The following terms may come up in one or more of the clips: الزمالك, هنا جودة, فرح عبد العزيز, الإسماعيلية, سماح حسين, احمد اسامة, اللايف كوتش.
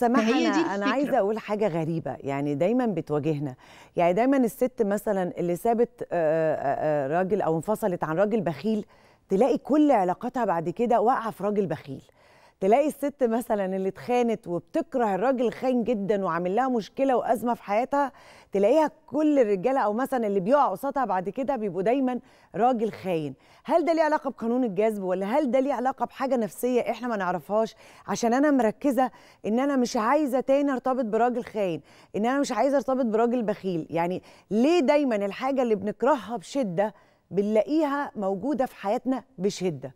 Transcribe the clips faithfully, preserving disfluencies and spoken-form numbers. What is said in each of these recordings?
سماح، أنا, أنا عايزة أقول حاجة غريبة يعني دايما بتواجهنا، يعني دايما الست مثلا اللي سابت راجل أو انفصلت عن راجل بخيل تلاقي كل علاقاتها بعد كده واقعة في راجل بخيل. تلاقي الست مثلا اللي اتخانت وبتكره الراجل خاين جدا وعامل لها مشكله وازمه في حياتها، تلاقيها كل الرجاله او مثلا اللي بيقع قصادها بعد كده بيبقوا دايما راجل خاين. هل ده ليه علاقه بقانون الجذب، ولا هل ده ليه علاقه بحاجه نفسيه احنا ما نعرفهاش؟ عشان انا مركزه ان انا مش عايزه تاني ارتبط براجل خاين، ان انا مش عايزه ارتبط براجل بخيل. يعني ليه دايما الحاجه اللي بنكرهها بشده بنلاقيها موجوده في حياتنا بشده؟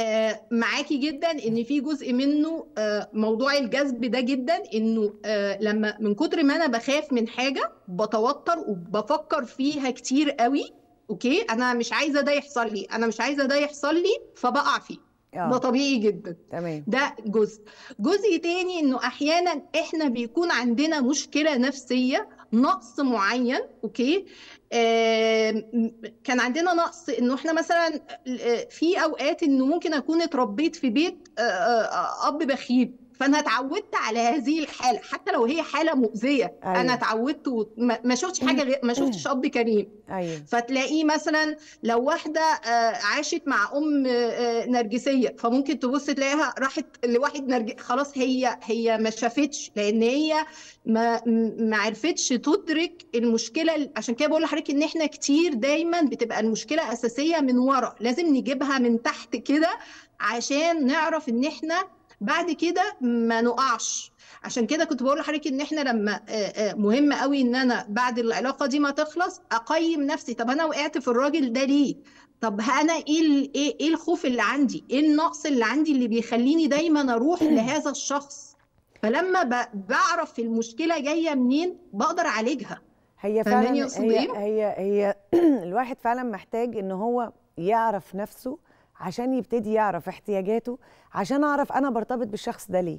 آه معاكي جدا ان في جزء منه آه موضوع الجذب ده جدا، انه آه لما من كتر ما انا بخاف من حاجه بتوتر وبفكر فيها كتير قوي. اوكي، انا مش عايزه ده يحصل لي، انا مش عايزه ده يحصل لي، فبقع فيه. ده طبيعي جدا. تمام. ده جزء جزء تاني انه احيانا احنا بيكون عندنا مشكله نفسيه، نقص معين. اوكي، آه كان عندنا نقص انه احنا مثلا في اوقات انه ممكن اكون اتربيت في بيت آه آه اب بخيل، فانا اتعودت على هذه الحاله حتى لو هي حاله مؤذيه. أيوة. انا اتعودت وما ما شفتش حاجه، ما شفتش اب كريم. أيوة. فتلاقيه مثلا لو واحده آه عاشت مع ام آه نرجسيه، فممكن تبص تلاقيها راحت لواحد نرج... خلاص هي هي ما شافتش، لان هي ما ما عرفتش تدرك المشكله. عشان كده بقول لحضرتك ان احنا كتير دايما بتبقى المشكله اساسيه من ورا، لازم نجيبها من تحت كده عشان نعرف ان احنا بعد كده ما نقعش. عشان كده كنت بقول لحضرتك ان احنا لما مهم قوي ان انا بعد العلاقه دي ما تخلص اقيم نفسي. طب انا وقعت في الراجل ده ليه؟ طب انا ايه ايه الخوف اللي عندي؟ ايه النقص اللي عندي اللي بيخليني دايما اروح لهذا الشخص؟ فلما بعرف المشكله جايه منين بقدر اعالجها. هي فعلا هي هي, هي الواحد فعلا محتاج ان هو يعرف نفسه عشان يبتدي يعرف احتياجاته، عشان اعرف انا برتبط بالشخص ده ليه.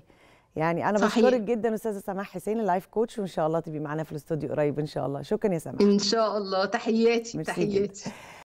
يعني انا بشكرك جدا استاذه سماح حسين اللايف كوتش، وان شاء الله تبقي معانا في الاستوديو قريب ان شاء الله. شكرا يا سماح. ان شاء الله. تحياتي تحياتي.